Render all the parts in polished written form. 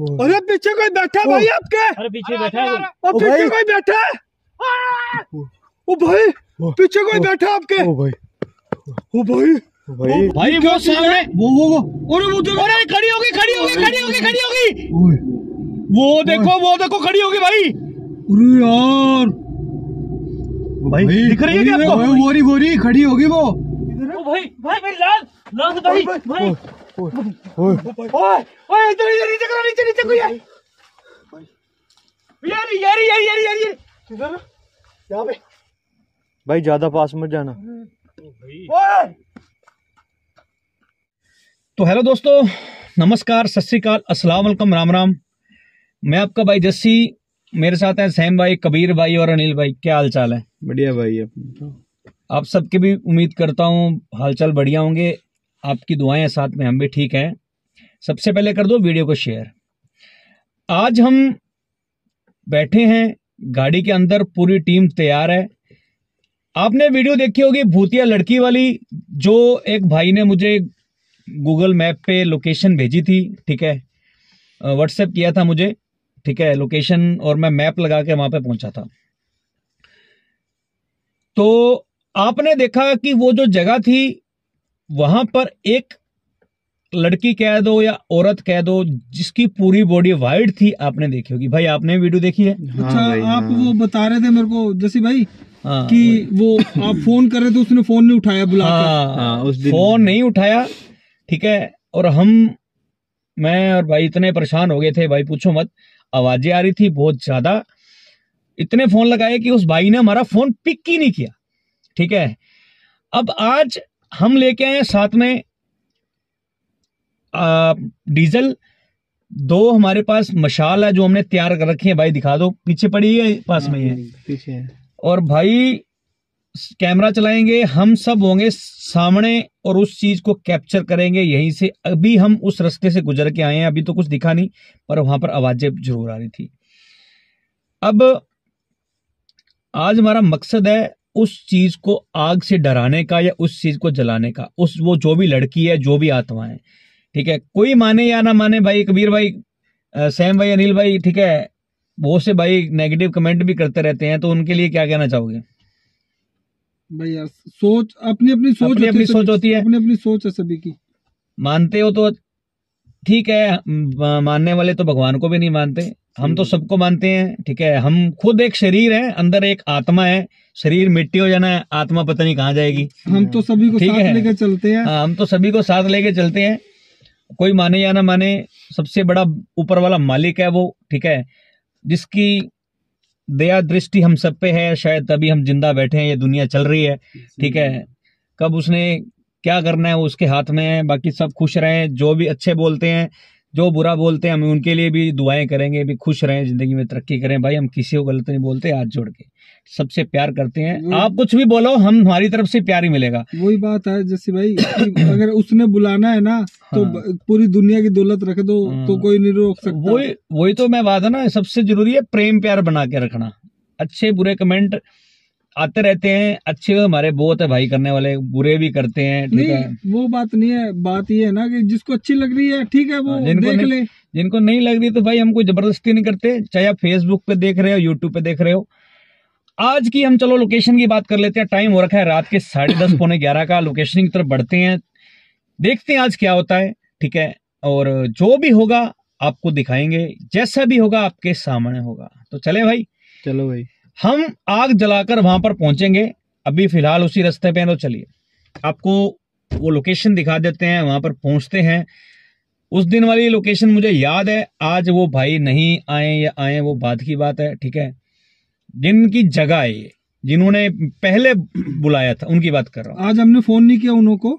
अरे पीछे कोई बैठा भाई आपके। अरे पीछे बैठा है और पीछे कोई बैठा है। ओ भाई पीछे कोई बैठा है आपके। ओ भाई भाई वो सामने वो अरे वो देखो खड़ी होगी। वो देखो खड़ी होगी भाई। अरे यार भाई दिख रही है क्या आपको? गोरी खड़ी होगी वो। ओ भाई लाल भाई ओए इधर नीचे कोई है यार इधर यहां पे भाई ज्यादा पास मत जाना। ओए तो हेलो दोस्तों, नमस्कार, सत श्री अकाल, अस्सलाम वालेकुम, राम राम। मैं आपका भाई जस्सी, मेरे साथ हैं सैम भाई, कबीर भाई और अनिल भाई। क्या हाल चाल है? बढ़िया भाई, आप सबके भी उम्मीद करता हूं हालचाल बढ़िया होंगे। आपकी दुआएं साथ में, हम भी ठीक हैं। सबसे पहले कर दो वीडियो को शेयर। आज हम बैठे हैं गाड़ी के अंदर, पूरी टीम तैयार है। आपने वीडियो देखी होगी भूतिया लड़की वाली, जो एक भाई ने मुझे गूगल मैप पे लोकेशन भेजी थी, ठीक है, व्हाट्सएप किया था मुझे, ठीक है, लोकेशन, और मैं मैप लगा के वहां पे पहुंचा था। तो आपने देखा कि वो जो जगह थी वहां पर एक लड़की कह दो या औरत कह दो जिसकी पूरी बॉडी वाइड थी, आपने देखी होगी। भाई आपने वीडियो देखी है? अच्छा आप वो बता रहे थे मेरे को जस्सी भाई कि वो आप फोन कर रहे थे, उसने फोन नहीं उठाया, बुलाकर फोन नहीं उठाया, ठीक है। और मैं और भाई इतने परेशान हो गए थे भाई, पूछो मत। आवाजें आ रही थी बहुत ज्यादा, इतने फोन लगाए कि उस भाई ने हमारा फोन पिक ही नहीं किया, ठीक है। अब आज हम लेके आए साथ में डीजल, दो हमारे पास मशाल है जो हमने तैयार कर रखी है। भाई दिखा दो, पीछे पड़ी है, पास में है, पीछे है। और भाई कैमरा चलाएंगे, हम सब होंगे सामने और उस चीज को कैप्चर करेंगे यहीं से। अभी हम उस रास्ते से गुजर के आए हैं, अभी तो कुछ दिखा नहीं, पर वहां पर आवाजें जरूर आ रही थी। अब आज हमारा मकसद है उस चीज को आग से डराने का या उस चीज को जलाने का, उस वो जो भी लड़की है, जो भी आत्मा है, ठीक है। कोई माने या ना माने भाई, कबीर भाई, सैम भाई, अनिल भाई, ठीक है, बहुत से भाई नेगेटिव कमेंट भी करते रहते हैं, तो उनके लिए क्या कहना चाहोगे भाई? यार सोच, अपनी सोच होती है, अपनी सोच है सभी की। मानते हो तो ठीक है, मानने वाले तो भगवान को भी नहीं मानते, हम तो सबको मानते हैं, ठीक है। हम खुद एक शरीर है, अंदर एक आत्मा है, शरीर मिट्टी हो जाना है, आत्मा पता नहीं कहाँ जाएगी। हम तो सभी को साथ लेके चलते हैं। हम तो सभी को साथ लेके चलते हैं, कोई माने या ना माने, सबसे बड़ा ऊपर वाला मालिक है वो, ठीक है, जिसकी दया दृष्टि हम सब पे है, शायद तभी हम जिंदा बैठे हैं, ये दुनिया चल रही है, ठीक है। कब उसने क्या करना है वो उसके हाथ में है, बाकी सब खुश रहें। जो भी अच्छे बोलते हैं, जो बुरा बोलते हैं, हम उनके लिए भी दुआएं करेंगे, भी खुश रहें, जिंदगी में तरक्की करें। भाई हम किसी को गलत नहीं बोलते, हाथ जोड़ के सबसे प्यार करते हैं। आप कुछ भी बोलो, हम हमारी तरफ से प्यार ही मिलेगा। वही बात है जस्सी भाई, अगर उसने बुलाना है ना तो पूरी दुनिया की दौलत रख दो तो कोई नहीं रोक सकता। वही तो मैं बात है ना, सबसे जरूरी है प्रेम प्यार बना के रखना। अच्छे बुरे कमेंट आते रहते हैं, अच्छे हमारे बहुत है भाई करने वाले, बुरे भी करते हैं, ठीक है, वो बात नहीं है। बात ये है ना कि जिसको अच्छी लग रही है ठीक है वो देख ले, जिनको नहीं लग रही तो भाई हम कोई जबरदस्ती नहीं करते, चाहे आप फेसबुक पे देख रहे हो, यूट्यूब पे देख रहे हो। आज की हम चलो लोकेशन की बात कर लेते हैं। टाइम हो रखा है रात के 10:30 11 का, लोकेशन की तरफ बढ़ते हैं, देखते हैं आज क्या होता है, ठीक है। और जो भी होगा आपको दिखाएंगे, जैसा भी होगा आपके सामने होगा। तो चले भाई, चलो भाई हम आग जलाकर वहां पर पहुंचेंगे, अभी फिलहाल उसी रास्ते पे हैं। तो चलिए आपको वो लोकेशन दिखा देते हैं, वहां पर पहुंचते हैं। उस दिन वाली लोकेशन मुझे याद है, आज वो भाई नहीं आए या आए वो बाद की बात है, ठीक है। जिनकी जगह है ये, जिन्होंने पहले बुलाया था, उनकी बात कर रहा हूँ। आज हमने फोन नहीं किया उनको,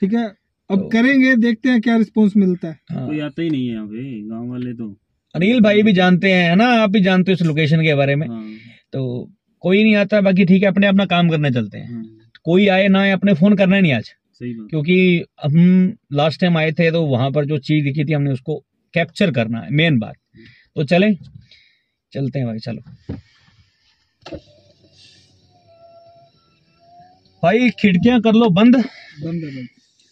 ठीक है, अब तो करेंगे, देखते हैं क्या रिस्पॉन्स मिलता है। कोई आता ही नहीं है यहाँ पे, गाँव वाले तो अनिल भाई भी जानते हैं ना, आप भी जानते हो इस लोकेशन के बारे में, तो कोई नहीं आता, बाकी ठीक है, अपने अपना काम करने चलते हैं। कोई आए ना आए, अपने फोन करना नहीं आज, क्योंकि हम लास्ट टाइम आए थे तो वहां पर जो चीज दिखी थी हमने उसको कैप्चर करना है, मेन बात। तो चलें, चलते हैं भाई, चलो भाई, खिड़कियां कर लो बंद।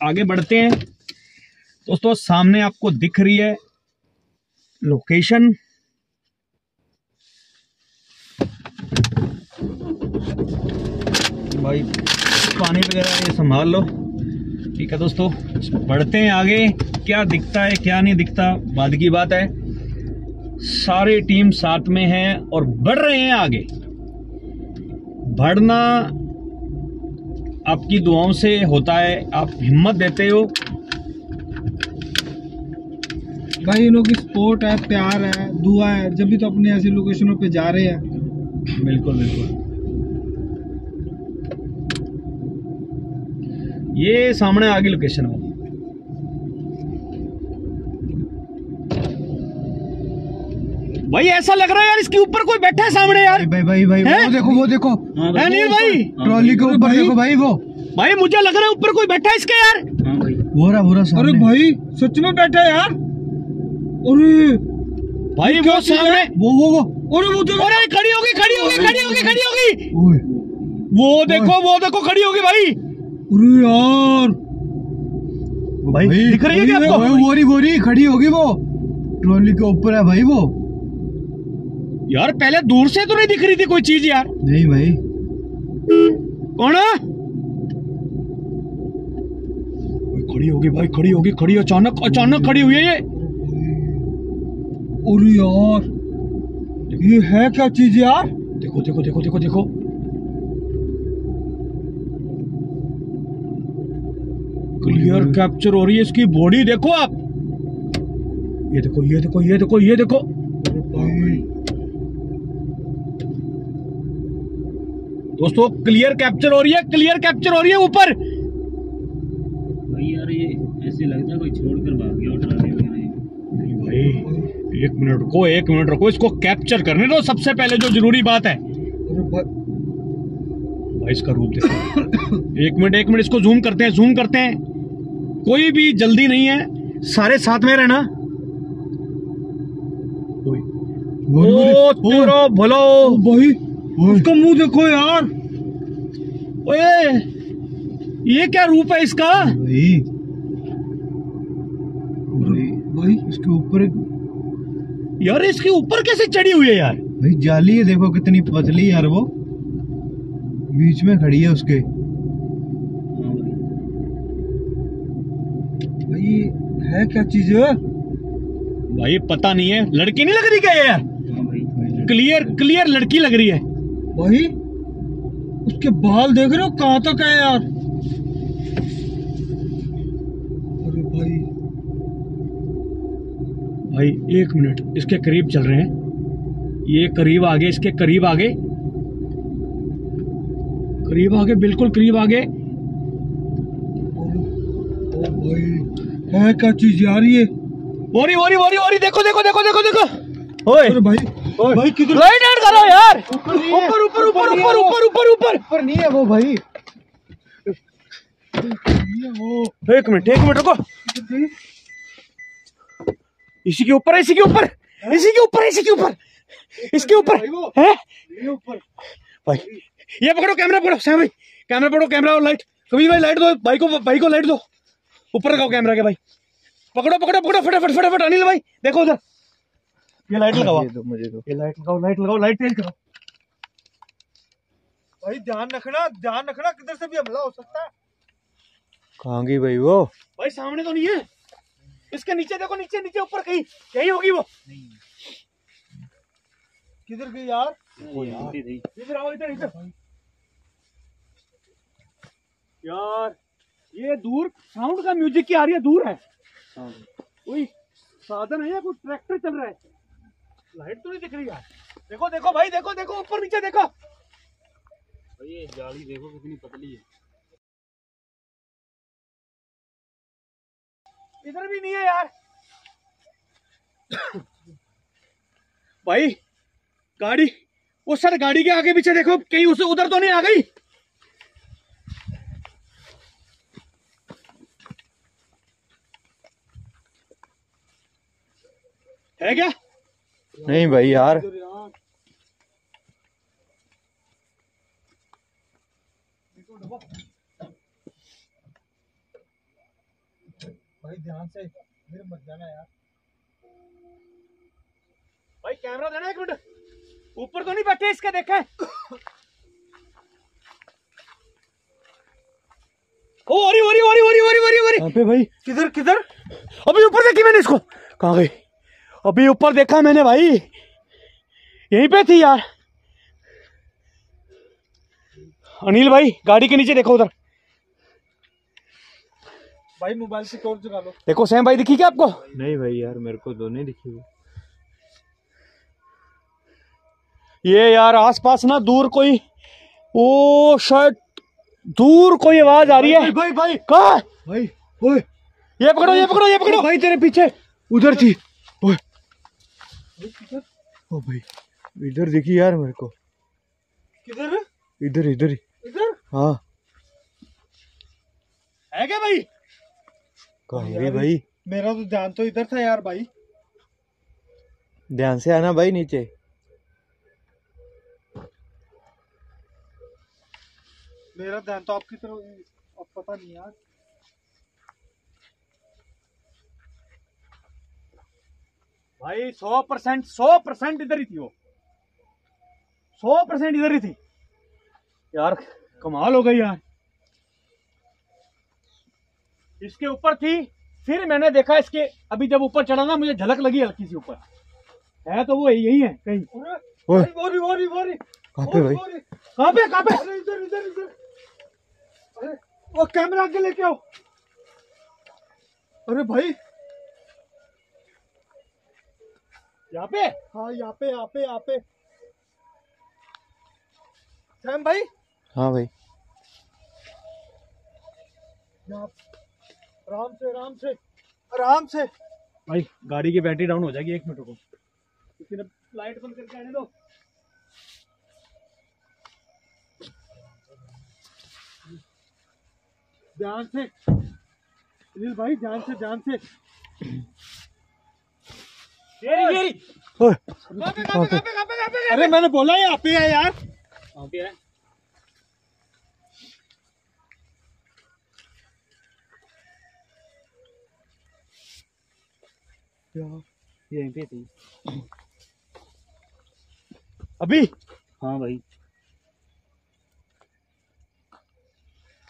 आगे बढ़ते हैं दोस्तों, सामने आपको दिख रही है लोकेशन, भाई पानी वगैरह ये संभाल लो। ठीक है दोस्तों, बढ़ते हैं आगे, क्या दिखता है क्या नहीं दिखता बाद की बात है। सारे टीम साथ में हैं और बढ़ रहे हैं आगे। बढ़ना आपकी दुआओं से होता है, आप हिम्मत देते हो भाई। इन लोगों की सपोर्ट है, प्यार है, दुआ है, जब भी तो अपने ऐसी लोकेशनों पे जा रहे हैं। बिल्कुल बिल्कुल, ये सामने आगे लोकेशन है। भाई ऐसा लग रहा है यार इसके ऊपर कोई बैठा है सामने यार। भाई भाई भाई, भाई वो देखो है नहीं भाई, ट्रॉली के ऊपर देखो भाई। वो भाई मुझे लग रहा है ऊपर कोई बैठा है इसके यार। बोरा सामने। अरे भाई सच में बैठा है यार। अरे भाई वो सामने वो अरे खड़ी होगी। वो देखो खड़ी होगी भाई। अरे यार भाई दिख रही है क्या आपको? बोरी खड़ी होगी, वो ट्रॉली के ऊपर है भाई। वो यार पहले दूर से तो नहीं दिख रही थी कोई चीज यार। नहीं भाई, कौन है? खड़ी होगी भाई, खड़ी अचानक खड़ी हुई है ये। अरे यार ये है क्या चीज यार? देखो। क्लियर कैप्चर हो रही है इसकी बॉडी। देखो आप, ये देखो। दोस्तों क्लियर कैप्चर हो रही है ऊपर भाई। यार ये ऐसे लगता है कोई छोड़कर भाग गया। भाई एक मिनट रुको, इसको कैप्चर करने दो। सबसे पहले जो जरूरी बात है भाई, इसका रूप देखो। एक मिनट इसको जूम करते हैं। कोई भी जल्दी नहीं है, सारे साथ में रहना। ओ तेरा भला भाई, उसका मुंह देखो यार। ओए ये क्या रूप है इसका भाई। इसके ऊपर यार, इसके ऊपर कैसे चढ़ी हुई है यार? भाई जाली है, देखो कितनी पतली यार। वो बीच में खड़ी है उसके। भाई है क्या चीज है भाई? पता नहीं है। लड़की नहीं लग रही क्या यार? क्लियर लड़की लग रही है भाई। उसके बाल देख रहे हो कहाँ तक है यार। अरे भाई एक मिनट, इसके करीब चल रहे हैं। ये करीब आगे, बिल्कुल करीब आगे। ओ भाई है क्या चीज यार ये? ओरी देखो। ओए भाई भाई किधर? लाइट करो यार, ऊपर नहीं है वो भाई। एक मिनट रुको। इसी के ऊपर है भाई। ये पकड़ो, कैमरा पकड़ो, लाइट। कभी भाई लाइट दो भाई को लाइट दो। ऊपर लगाओ कैमरा के भाई। पकड़ो फटाफट। अनिल भाई देखो उधर, ये लाइट लगाओ। ये लाइट लगाओ, तेज करो भाई। ध्यान रखना, किधर से भी हमला हो सकता है। कहाँ गई भाई वो? भाई सामने तो नहीं है, इसके नीचे देखो। नीचे ऊपर कहीं यही होगी वो। किधर गई यार? इधर आओ, इधर यार। ये दूर साउंड का म्यूजिक की आ रही है, दूर है। कोई साधन है या कोई ट्रैक्टर चल रहा है? लाइट तो नहीं दिख रही यार। देखो भाई, देखो ऊपर नीचे देखो। भाई ये जाली देखो कितनी पतली है। इधर भी नहीं है यार। भाई गाड़ी, वो सर गाड़ी के आगे पीछे देखो, कहीं उसे उधर तो नहीं आ गई। है क्या? नहीं भाई यार, भाई ध्यान से, फिर मत जाना यार। कैमरा देना एक मिनट, ऊपर तो नहीं बैठे इसके, देखें भाई किधर किधर। अभी ऊपर देखी मैंने इसको, कहाँ गई? अभी ऊपर देखा मैंने भाई, यहीं पे थी यार। अनिल भाई गाड़ी के नीचे देखो उधर भाई, मोबाइल से टॉर्च जगा लो। देखो सैम भाई दिखी क्या आपको? नहीं भाई यार मेरे को दो नहीं दिखी। ये यार आसपास ना दूर कोई, ओ शायद दूर कोई आवाज आ रही है। भाई भाई कहाँ भाई? ओए ये पकड़ो ये पकड़ो ये पकड़ो भाई, तेरे पीछे उधर थी। ओए ओ भाई इधर देखी यार मेरे को। किधर? इधर इधर इधर। हाँ है क्या भाई? कहीं भाई मेरा तो ध्यान तो इधर था यार। भाई ध्यान से आना भाई नीचे। मेरा ध्यान तो आपकी तरफ, अब पता नहीं यार। भाई 100% इधर ही थी वो, 100% इधर ही थी यार। कमाल हो गई यार, इसके ऊपर थी। फिर मैंने देखा इसके, अभी जब ऊपर चढ़ा ना मुझे झलक लगी हल्की सी ऊपर है, तो वो यही है कहीं। कहाँ पे? इधर इधर इधर। अरे वो कैमरा आगे लेके आओ। अरे भाई यहाँ पे? हाँ यहाँ पे यहाँ पे यहाँ पे। सैम भाई? हाँ भाई आराम से आराम से आराम से। भाई गाड़ी की बैटरी डाउन हो जाएगी, एक मिनट को किसी ने लाइट बंद करके आने दो। ध्यान से अनिल भाई, ध्यान से ध्यान से। अरे मैंने बोला यहाँ पे है यार, यहाँ पे है। यहीं पे थी अभी। हाँ भाई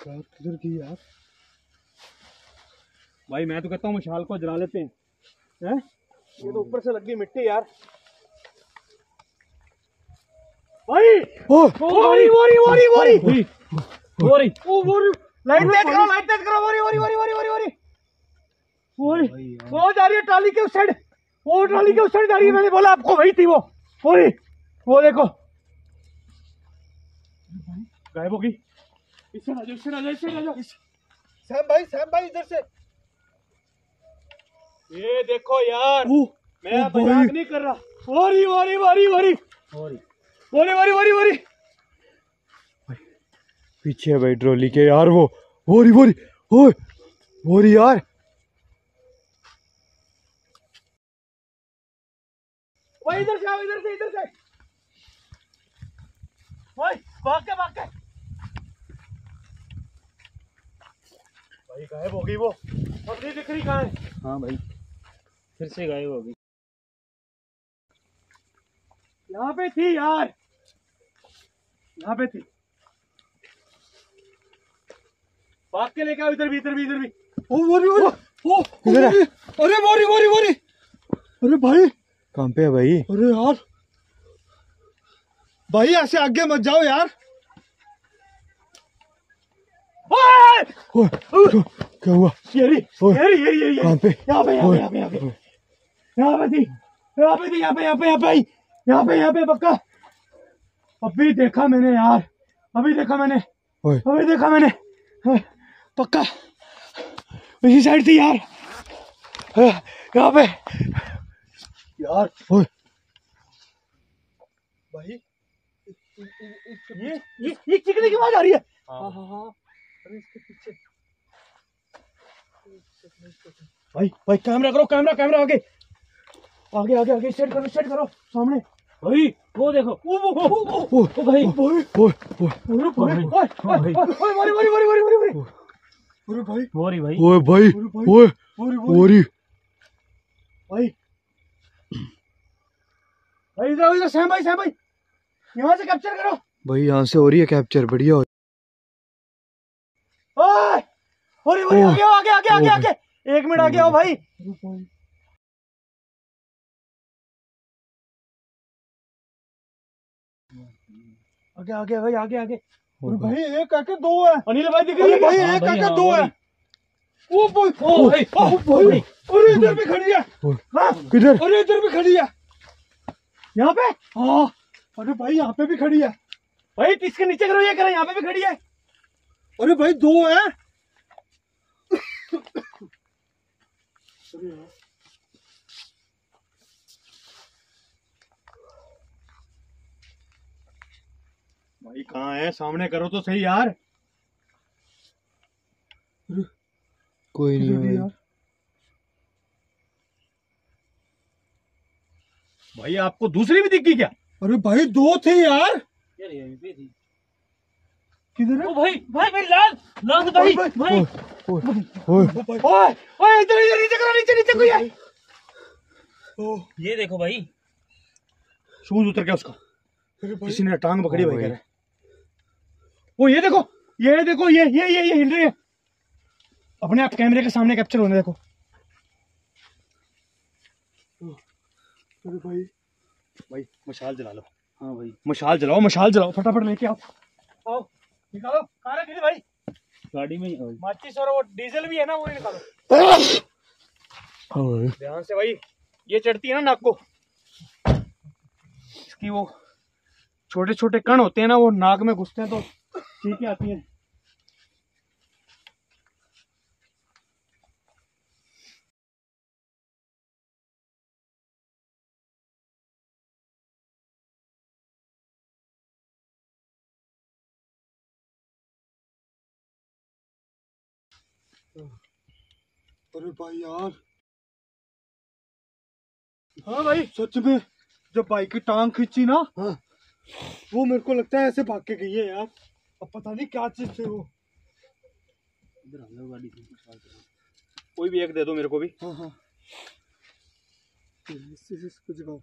किधर की यार? भाई मैं तो कहता हूँ मशाल को जला लेते हैं। हैं? ये तो ऊपर से लग गई मिट्टी यार। भाई वोरी वोरी वोरी वोरी वोरी वोरी, लाइट तेज करो लाइट तेज करो। वोरी वोरी वोरी वोरी वोरी वोरी, वो जा रही है ट्राली के उस साइड, वो ट्राली के उस साइड जा रही है। मैंने बोला आपको वही थी वो। वोरी वो देखो गायब होगी। इससे ना जाओ इससे ना जाओ इससे ना जाओ। सैम भाई इधर से। ये देखो यार, मैं मजाक नहीं कर रहा। वोरी वोरी वोरी वोरी वोरी वोरी वोरी वोरी वोरी, पीछे है भाई ट्रॉली के यार वो। वोरी वोरी ओए वोरी यार। भाई इधर से आओ, इधर से इधर से। भाई भाग के भाई गायब हो गई वो, अब नहीं दिख रही कहाँ है। हाँ भाई फिर से गायब हो गई। यहाँ पे थी यार, यहाँ पे थी। भाग के लेके आओ, इधर भी इधर भी इधर भी। ओ वोरी वोरी ओ इधर है। अरे वोरी वोरी वोरी। अरे भाई कहाँ पे है भाई? अरे यार भाई ऐसे आगे मत जाओ यार। क्या हुआ? यहाँ पे पक्का। अभी देखा मैंने यार, अभी देखा मैंने पक्का इसी साइड थी यार। यहाँ पे यार भाई ये चिकनी की आवाज आ रही है। हाँ इसके पीछे भाई भाई कैमरा करो, कैमरा आगे आगे आगे आगे सेट करो सामने। भाई वो देखो वो भाई भाई इधर इधर सैम भाई यहाँ से कैप्चर करो भाई। यहाँ से हो रही है कैप्चर, बढ़िया हो रही है। आगे आगे आगे आगे आगे 1 मिनट आगे आओ भाई। आगे आगे भाई आगे आगे भाई 1 आके 2 है। अनिल भाई दिख रही है भाई 1 आके 2 है। ओ भाई ओ भाई अरे इधर भी खड़ी है। हां किधर? अरे इधर भी खड़ी है यहाँ पे। हां अरे भाई यहाँ पे भी खड़ी है भाई। इसके नीचे करो, ये करो, यहाँ पे भी खड़ी है। अरे भाई 2 है। भाई कहाँ है? सामने करो तो सही यार। कोई नहीं भाई यार। भाई आपको दूसरी भी दिखी क्या? अरे भाई 2 थे यार। किधर है? ओ भाई भाई भाई लाल लाल भाई भाई ओए इधर इधर नीचे करो, नीचे नीचे कोई है। ओ ये देखो भाई शूज उतर गया उसका। किसी ने टांग पकड़ी भाई कह रहा है। ओ ये देखो ये देखो ये हिल रही है। अपने आप कैमरे के सामने कैप्चर होने देखो। अरे भाई भाई मशाल जला लो। हाँ भाई मशाल जलाओ फटाफट लेके आओ। आओ निकालो कहाँ रखी भाई? गाड़ी में ही। माचिस और वो डीजल भी है ना वो ही निकालो ध्यान से भाई। ये चढ़ती है ना नाक को, इसकी वो छोटे छोटे कण होते हैं ना वो नाक में घुसते हैं तो चीखें आती है। अरे भाई यार हाँ भाई सच में जब भाई की टांग खींची ना हाँ। वो मेरे को लगता है ऐसे भाग के गई है यार। अब पता नहीं क्या चीज थी वो। गाड़ी कोई भी एक दे दो मेरे को भी। हाँ हाँ कुछ गाओ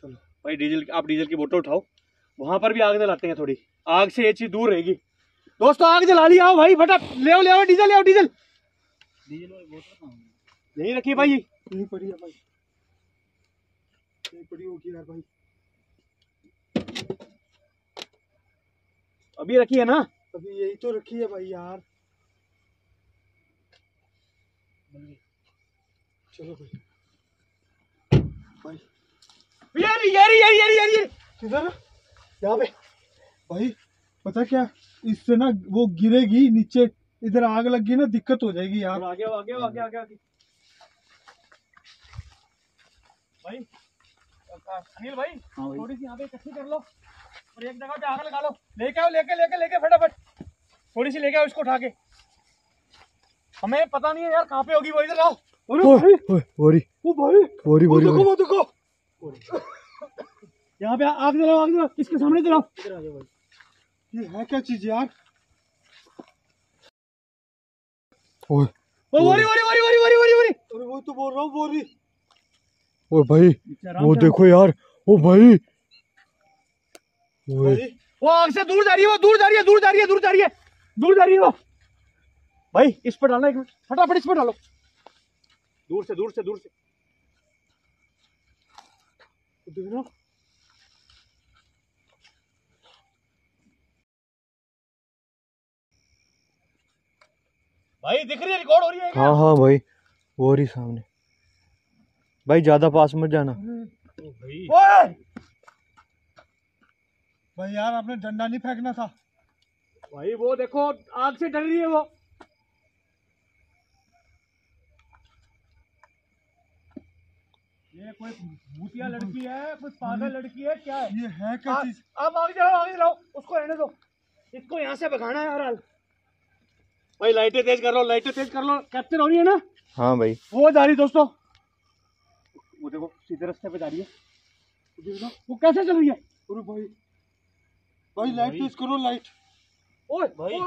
चलो भाई। डीजल आप डीजल की बोतल उठाओ, वहां पर भी आग जलाते हैं, थोड़ी आग से ये चीज दूर रहेगी। दोस्तों आग जला ली। आओ भाई फटाफट ले आओ डीजल, ले आओ डीजल। डीजल यही रखी भाई, यही पड़ी है भाई, यही पड़ी होगी यार भाई। अभी रखी है ना? अभी यही तो रखी है भाई यार। चलो भाई यार यार यार यार यार यार किधर यहाँ पे भाई पता क्या इससे ना वो गिरेगी नीचे, इधर आग लग गई ना दिक्कत हो जाएगी यार। आगे आगे आगे आगे आगे भाई अनिल भाई थोड़ी सी यहाँ पे इकट्ठी कर लो और एक जगह पे आग लगा लो। लेके आओ लेके लेके लेके फटाफट थोड़ी सी लेके आओ इसको उठा के। हमें पता नहीं है यार कहाँ पे होगी वो। इधर आओ वो देखो यहाँ पे आग जलाओ, आग जलाओ इसके सामने जलाओ। ये है क्या चीज यार? ओए अरे वो तो बोल रहा हूँ बोरी। ओए भाई वो देखो यार। ओ भाई वो आग से दूर जा रही है, वो दूर जा रही है। वो भाई इस पर डालना 1 मिनट फटाफट, इस पर डालो दूर से। भाई दिख रही है, रिकॉर्ड हो रही है। हाँ हाँ भाई वो रही सामने। भाई ज्यादा पास मत जाना। ओ भाई यार आपने डंडा नहीं फेंकना था भाई। वो देखो आग से डर रही है वो। ये कोई भूतिया लड़की है, कोई पागल लड़की है, क्या है ये? है क्या चीज? अब आगे लाओ उसको रहने दो, इसको यहाँ से भगाना है हर हाल। भाई लाइटें तेज कर लो। कैप्चर हो रही है ना? हाँ भाई वो जा रही दोस्तों, वो देखो सीधे रास्ते पे जा रही है। वो कैसे चल रही है? अरे भाई लाइट तेज करो लाइट। ओए भाई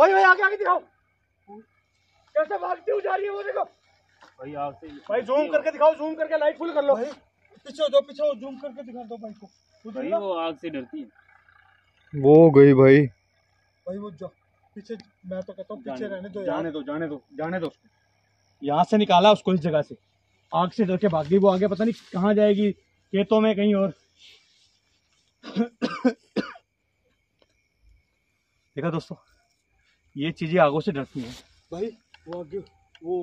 भाई आगे दिखाओ कैसे भागती हुई जा रही है। वो देखो भाई आपसे भाई जूम करके दिखाओ, जूम करके लाइट फुल कर लो भाई, पीछे हो जाओ, पीछे हो, जूम करके दिखा दो भाई को। भाई वो आग से डरती है, वो गई भाई, भाई वो जाओ पीछे, मैं तो कहता हूँ पीछे रहने दो, जाने दो, जाने दो, जाने दो उसको। यहाँ से निकाला उसको इस जगह से, आग से डर के भाग गई वो, आगे पता नहीं कहाँ जाएगी, खेतों में कहीं और। देखा दोस्तों, ये चीजें आगों से डरती हैं भाई। वो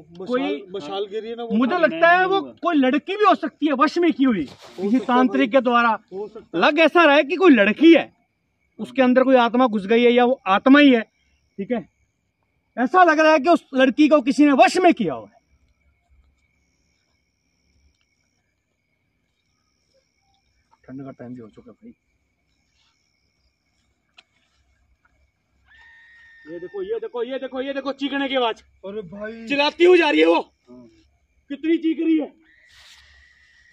मशाल गिरी है ना, वो मुझे लगता है वो कोई लड़की भी हो सकती है, वश में की हुई किसी तांत्रिक के द्वारा। लग ऐसा रहा है कि कोई लड़की है, उसके अंदर कोई आत्मा घुस गई है, या वो आत्मा ही है। ठीक है, ऐसा लग रहा है कि उस लड़की को किसी ने वश में किया हुआ है। ठंड का टाइम भी हो चुका है भाई। ये देखो, ये देखो, ये देखो, ये देखो चीखने की आवाज। अरे भाई चिल्लाती हुई जा रही है वो, कितनी चीख रही है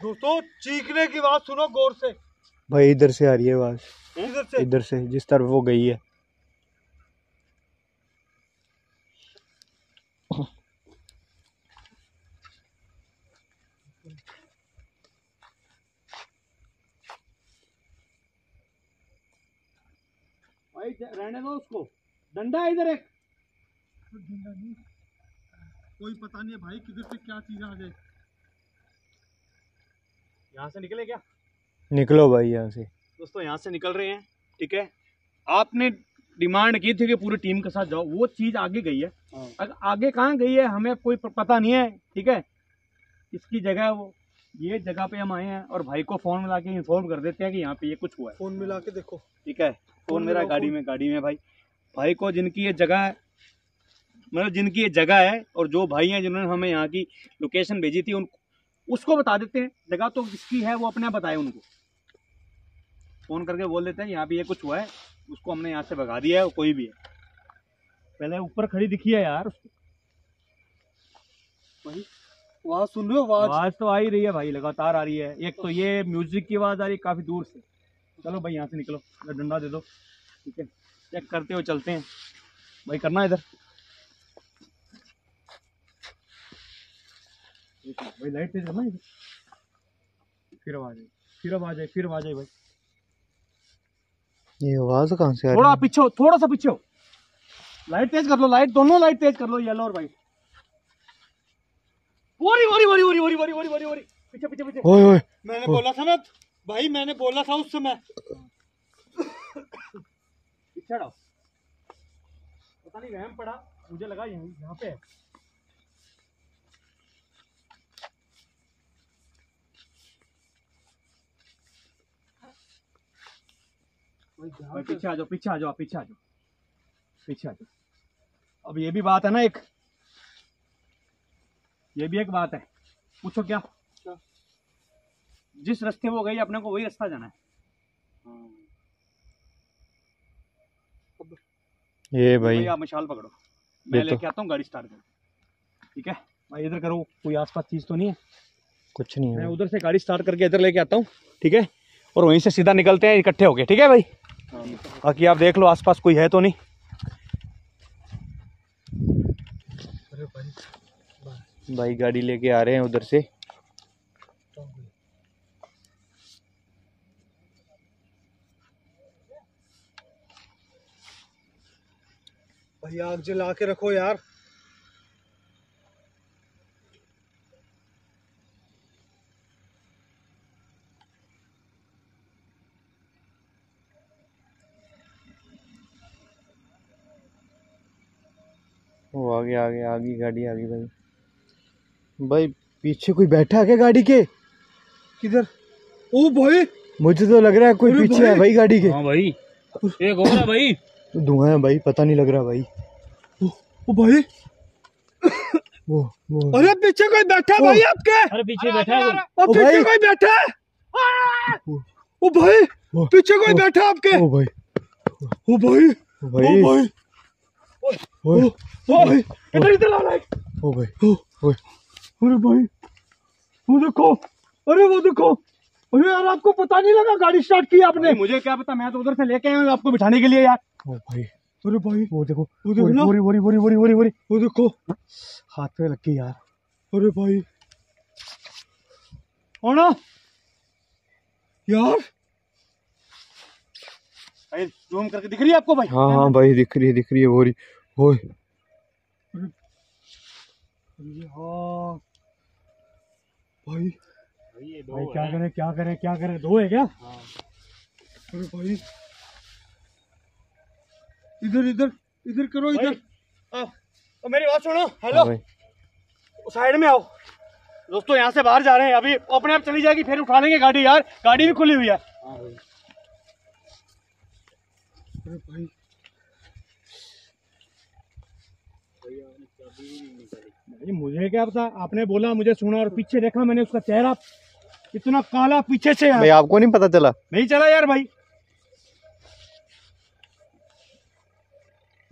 दोस्तों। चीखने की आवाज सुनो गौर से भाई, इधर से आ रही है आवाज, इधर से जिस तरफ वो गई है। भाई रहने दो उसको, डंडा है इधर एक, डंडा नहीं, कोई पता नहीं है भाई किधर से क्या चीज आ जाए। यहाँ से निकले क्या? निकलो भाई यहाँ से। दोस्तों यहाँ से निकल रहे हैं, ठीक है। आपने डिमांड की थी कि पूरी टीम के साथ जाओ, वो चीज आगे गई है। अगर आगे कहाँ गई है हमें कोई पता नहीं है, ठीक है। इसकी जगह वो, ये जगह पे हम आए हैं और भाई को फोन मिला के इन्फॉर्म कर देते हैं कि यहाँ पे ये कुछ हुआ है। फोन मिला के देखो, ठीक है। फोन मेरा गाड़ी में, गाड़ी में भाई, भाई को जिनकी ये जगह है, मतलब जिनकी ये जगह है, और जो भाई हैं जिन्होंने हमें यहाँ की लोकेशन भेजी थी, उनको उसको बता देते हैं। जगह तो किसकी है वो अपने आप बताए, उनको फोन करके बोल देते हैं यहाँ पे ये कुछ हुआ है, उसको हमने यहाँ से भगा दिया है। कोई भी है, पहले ऊपर खड़ी दिखी है यार उसको, वही आवाज सुन रहे हो? आवाज तो आ ही रही है भाई, लगातार आ रही है। एक तो ये म्यूजिक की आवाज आ रही है काफी दूर से। चलो भाई यहाँ से निकलो, डंडा दे दो, ठीक है। चेक करते हो, चलते हैं भाई, करना इधर भाई, लाइट तेज करना इधर। फिर आवाज आई, फिर आवाज आई, फिर आवाज आई भाई। ये आवाज कहाँ से आ रही है? थोड़ा पीछे हो, थोड़ा सा पीछे हो, लाइट तेज कर लो, लाइट दोनों लाइट तेज कर लो, येलो और व्हाइट। ओरी ओरी ओरी ओरी ओरी ओरी ओरी ओरी, पीछे पीछे पीछे। ओए ओए, मैंने बोला था ना भाई, मैंने बोला था उस समय। पीछे डाल, पता नहीं वहम पड़ा, मुझे लगा यहाँ पे है। भाई पीछे आ जाओ, पीछे आ जाओ, पीछे आ जाओ, पीछे आ जाओ। अब ये भी बात है ना, एक ये भी एक बात है। पूछो क्या, जिस रास्ते वो गई अपने को वही रास्ता जाना है। ये भाई, आप मशाल पकड़ो, मैं लेके आता हूँ, गाड़ी स्टार्ट करो, ठीक है भाई। इधर करो, कोई आसपास चीज तो नहीं है? कुछ नहीं है। मैं उधर से गाड़ी स्टार्ट करके इधर लेके आता हूँ, ठीक है, और वहीं से सीधा निकलते हैं इकट्ठे होके, ठीक है भाई। बाकी आप देख लो आसपास कोई है तो नहीं। भाई गाड़ी लेके आ रहे हैं उधर से। भाई आग जला के रखो यार। वो आगे आगे आगे गाड़ी आ गई भाई। भाई पीछे कोई बैठा है क्या गाड़ी के? किधर? ओ भाई मुझे तो लग रहा है कोई पीछे है भाई गाड़ी के। हाँ भाई, एक और है भाई, धुआं है भाई, पता नहीं लग रहा भाई। ओ भाई वो अरे पीछे कोई बैठा है भाई आपके। अरे पीछे बैठा है, ओ पीछे कोई बैठा है, ओ भाई पीछे कोई बैठा है आपके। ओ भाई, ओ भाई, ओ भाई, ओ भाई, इधर इधर लाओ लाइट। ओ भाई, ओ अरे भाई वो देखो, अरे वो देखो। अरे यार आपको पता नहीं लगा गाड़ी स्टार्ट की आपने? मुझे क्या पता, मैं तो उधर से लेके आया हूँ आपको बिठाने के लिए यार। ओ भाई, अरे भाई वो देखो, वो देखो, वो देखो, हाथ पे लग गई यार। अरे भाई आना यार, ज़ूम करके दिख रही है आपको भाई? हाँ हाँ भाई दिख रही है बोरी। ओए हाँ भाई भाई क्या करें दो है क्या? हाँ। अरे भाई इधर करो, इधर मेरी बात सुनो। हेलो साइड में आओ दोस्तों, यहाँ से बाहर जा रहे हैं अभी, अपने आप चली जाएगी फिर उठा लेंगे गाड़ी। यार गाड़ी भी खुली हुई है। हाँ भाई। अरे भाई भाई मुझे क्या पता, आपने बोला मुझे सुना और पीछे देखा मैंने, उसका चेहरा इतना काला पीछे से। भाई आपको नहीं पता चला? नहीं चला यार भाई।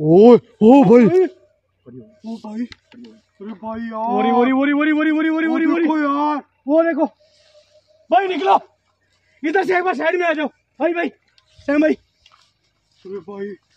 ओ भाई यार वो देखो भाई, निकलो इधर से, एक बार साइड में आ जाओ भाई। भाई सैम भाई, अरे भाई